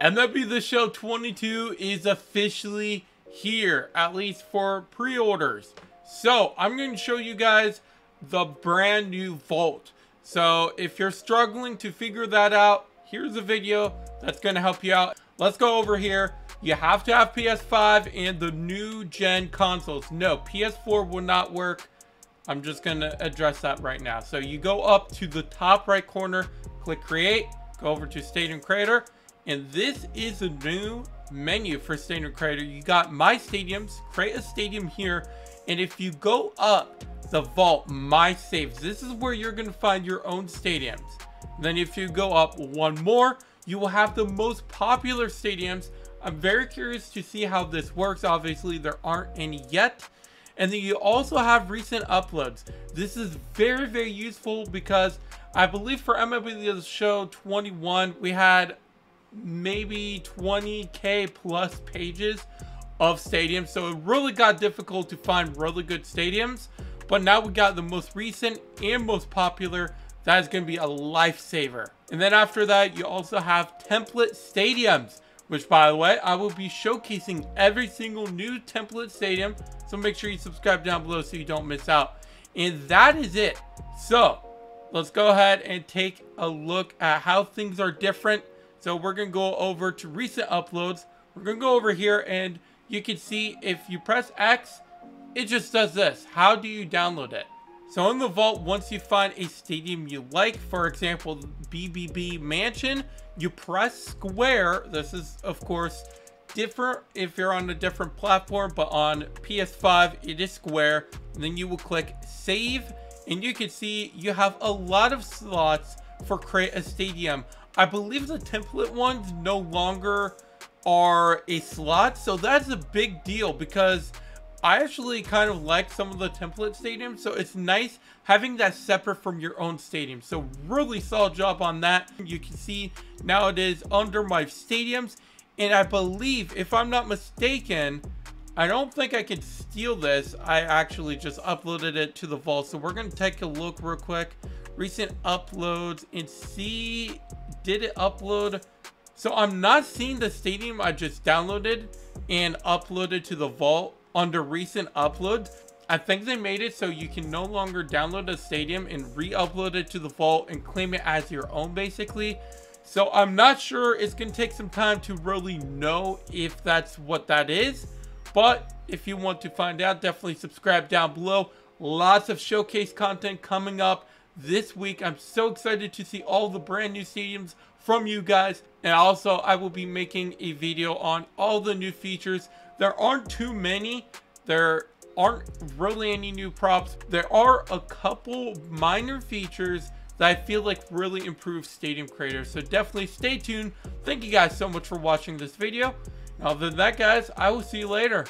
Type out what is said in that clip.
MLB the Show 22 is officially here, at least for pre-orders. So I'm going to show you guys the brand new vault. So if you're struggling to figure that out, here's a video that's going to help you out. Let's go over here. You have to have PS5 and the new gen consoles. No, PS4 will not work. I'm just going to address that right now. So you go up to the top right corner, click create, go over to Stadium Creator. And this is a new menu for Stadium Creator. You got My Stadiums, create a stadium here. And if you go up the vault, My Saves, this is where you're going to find your own stadiums. Then if you go up one more, you will have the most popular stadiums. I'm very curious to see how this works. Obviously, there aren't any yet. And then you also have recent uploads. This is very, very useful because I believe for MLB the Show 21, we had maybe 20k plus pages of stadiums, so it really got difficult to find really good stadiums. But now we got the most recent and most popular. That is going to be a lifesaver. And then after that, you also have template stadiums, which, by the way, I will be showcasing every single new template stadium, so make sure you subscribe down below so you don't miss out. And that is it. So let's go ahead and take a look at how things are different. So we're going to go over to recent uploads. We're going to go over here and you can see if you press X, it just does this. How do you download it? So in the vault, once you find a stadium you like, for example, BBB Mansion, you press square. This is, of course, different if you're on a different platform, but on PS5, it is square. And then you will click save. And you can see you have a lot of slots for create a stadium. I believe the template ones no longer are a slot, so that's a big deal because I actually kind of like some of the template stadiums, so it's nice having that separate from your own stadium. So really solid job on that. You can see now it is under my stadiums, and I believe, if I'm not mistaken, I don't think I can steal this. I actually just uploaded it to the vault, so we're going to take a look real quick. Recent uploads and see, did it upload? So I'm not seeing the stadium I just downloaded and uploaded to the vault under recent uploads. I think they made it so you can no longer download a stadium and re-upload it to the vault and claim it as your own, basically. So I'm not sure. It's gonna take some time to really know if that's what that is, but if you want to find out, definitely subscribe down below. Lots of showcase content coming up this week. I'm so excited to see all the brand new stadiums from you guys. And also, I will be making a video on all the new features. There aren't too many. There aren't really any new props. There are a couple minor features that I feel like really improve Stadium Creator. So definitely stay tuned. Thank you guys so much for watching this video. And other than that, guys, I will see you later.